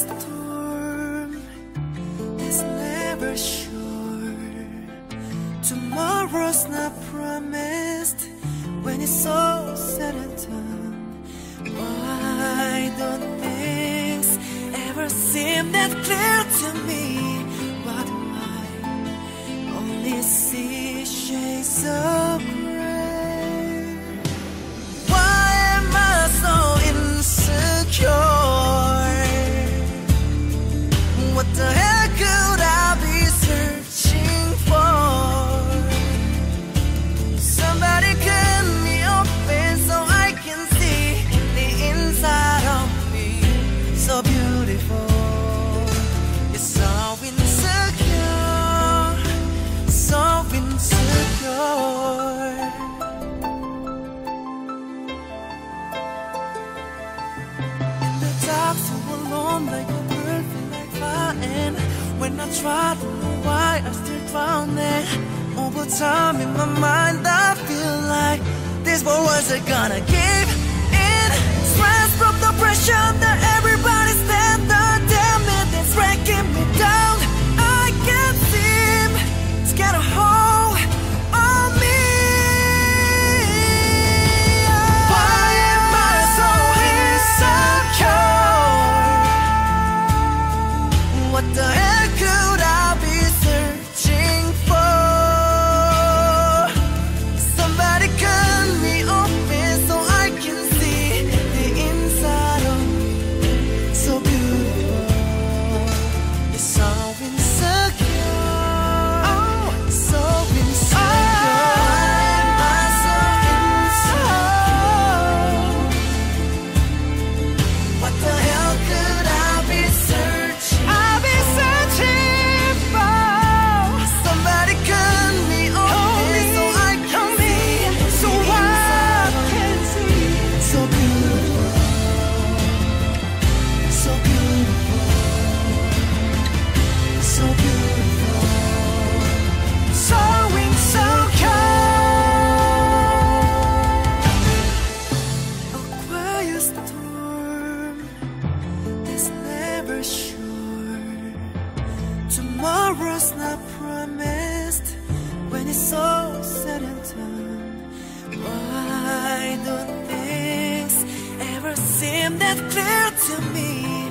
storm is never sure. Tomorrow's not promised. When it's all said and done, why don't things ever seem that clear to me? But I only see shades of gray. Why am I so insecure? What the hell could I be searching for? Somebody could try to know why I'm still drowning. Over time in my mind I feel like this world wasn't gonna give in. Stress from the pressure that everybody's under. Damn it, it's breaking me down. I can't seem to get a hold on me. Why am I so insecure? What the hell? Why don't things ever seem that clear to me?